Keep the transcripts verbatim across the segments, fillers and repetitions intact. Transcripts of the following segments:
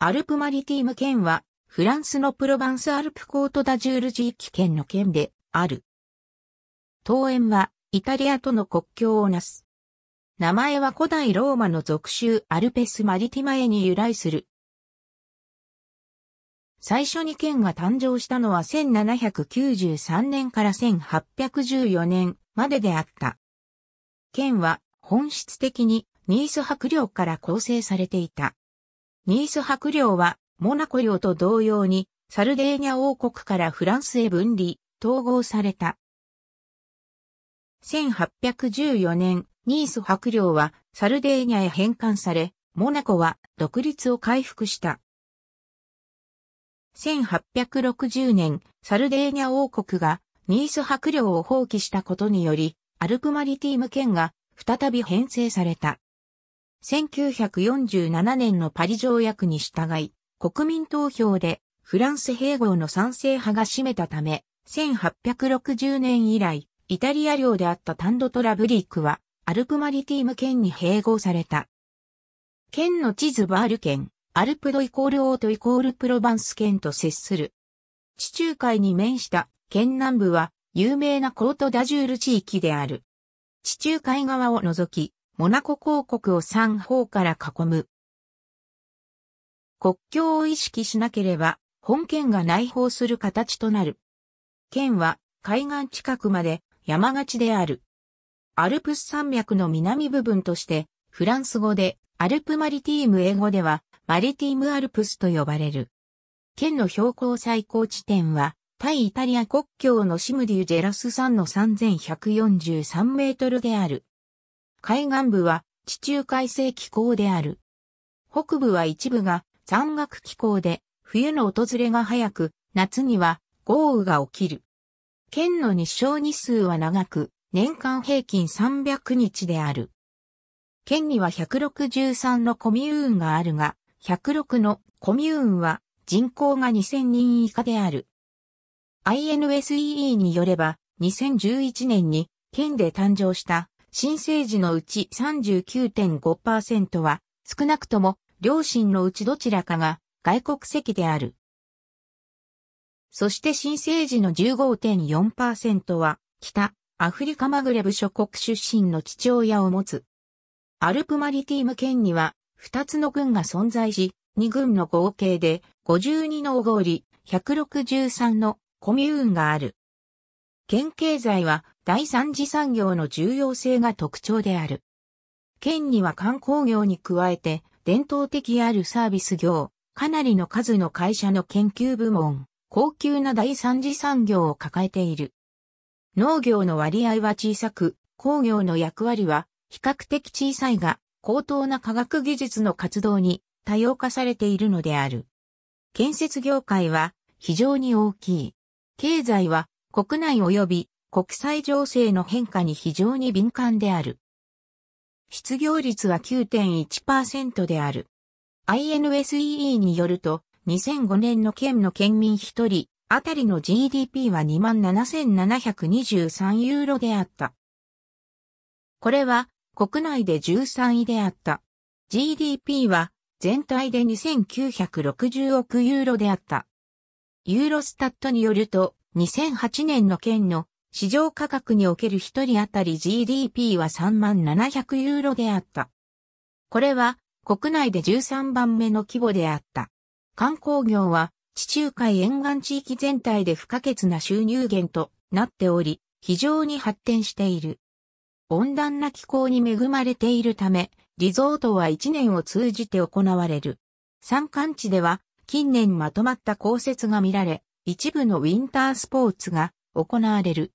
アルプマリティム県は、フランスのプロバンスアルプコートダジュール地域圏の県である。東縁は、イタリアとの国境をなす。名前は古代ローマの属州アルペス・マリティマエに由来する。最初に県が誕生したのはせんななひゃくきゅうじゅうさんねんからせんはっぴゃくじゅうよねんまでであった。県は本質的にニース伯領から構成されていた。ニース伯領はモナコ領と同様にサルデーニャ王国からフランスへ分離、統合された。せんはっぴゃくじゅうよねん、ニース伯領はサルデーニャへ返還され、モナコは独立を回復した。せんはっぴゃくろくじゅうねん、サルデーニャ王国がニース伯領を放棄したことにより、アルプマリティム県が再び編成された。せんきゅうひゃくよんじゅうななねんのパリ条約に従い、国民投票でフランス併合の賛成派が占めたため、せんはっぴゃくろくじゅうねん以来、イタリア領であったタンドトラブリークはアルプマリティム県に併合された。県の地図バール県。アルプドイコールオートイコールプロバンス県と接する。地中海に面した県南部は有名なコートダジュール地域である。地中海側を除き、モナコ公国を三方から囲む。国境を意識しなければ、本県が内包する形となる。県は海岸近くまで山がちである。アルプス山脈の南部分として、フランス語でアルプマリティーム英語では、マリティムアルプスと呼ばれる。県の標高最高地点は、対イタリア国境のシムディ・ジェラス山のさんぜんひゃくよんじゅうさんメートルである。海岸部は地中海性気候である。北部は一部が山岳気候で、冬の訪れが早く、夏には豪雨が起きる。県の日照日数は長く、年間平均さんびゃくにちである。県にはひゃくろくじゅうさんのコミューンがあるが、ひゃくろくのコミューンは人口がにせんにん以下である。アイエヌセー によればにせんじゅういちねんに県で誕生した新生児のうち さんじゅうきゅうてんごパーセント は少なくとも両親のうちどちらかが外国籍である。そして新生児の じゅうごてんよんパーセント は北アフリカマグレブ諸国出身の父親を持つ。アルプマリティム県には二つの郡が存在し、二郡の合計でごじゅうにの小郡、ひゃくろくじゅうさんのコミューンがある。県経済は第三次産業の重要性が特徴である。県には観光業に加えて、伝統的あるサービス業、かなりの数の会社の研究部門、高級な第三次産業を抱えている。農業の割合は小さく、工業の役割は比較的小さいが、高等な科学技術の活動に多様化されているのである。建設業界は非常に大きい。経済は国内及び国際情勢の変化に非常に敏感である。失業率は きゅうてんいちパーセント である。アイエヌセー によるとにせんごねんの県の県民ひとりあたりの ジーディーピー は にまんななせんななひゃくにじゅうさん ユーロであった。これは国内でじゅうさんいであった。ジーディーピー は全体でにせんきゅうひゃくろくじゅうおくユーロであった。ユーロスタットによるとにせんはちねんの県の市場価格におけるひとりあたり ジーディーピー は さんまんななひゃく ユーロであった。これは国内でじゅうさんばんめの規模であった。観光業は地中海沿岸地域全体で不可欠な収入源となっており、非常に発展している。温暖な気候に恵まれているため、リゾートはいちねんを通じて行われる。山間地では近年まとまった降雪が見られ、一部のウィンタースポーツが行われる。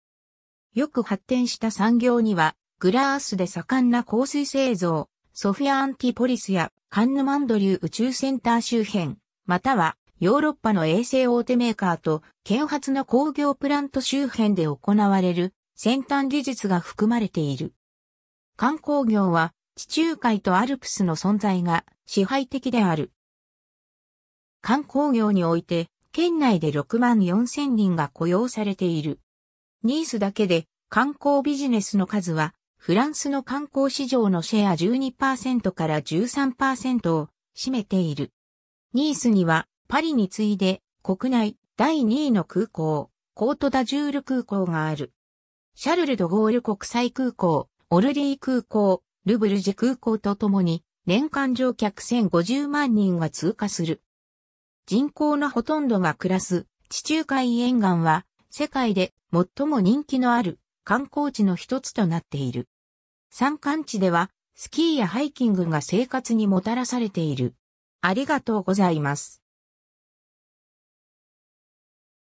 よく発展した産業には、グラースで盛んな香水製造、ソフィア・アンティポリスやカンヌマンドリュー宇宙センター周辺、またはヨーロッパの衛星大手メーカーと県発の工業プラント周辺で行われる。先端技術が含まれている。観光業は地中海とアルプスの存在が支配的である。観光業において県内でろくまんよんせんにんが雇用されている。ニースだけで観光ビジネスの数はフランスの観光市場のシェア じゅうにパーセント から じゅうさんパーセント を占めている。ニースにはパリに次いで国内だいにいの空港、コートダジュール空港がある。シャルル・ド・ゴール国際空港、オルリー空港、ル・ブルジュ空港とともに年間乗客せんごじゅうまんにんが通過する。人口のほとんどが暮らす地中海沿岸は世界で最も人気のある観光地の一つとなっている。山間地ではスキーやハイキングが生活にもたらされている。ありがとうございます。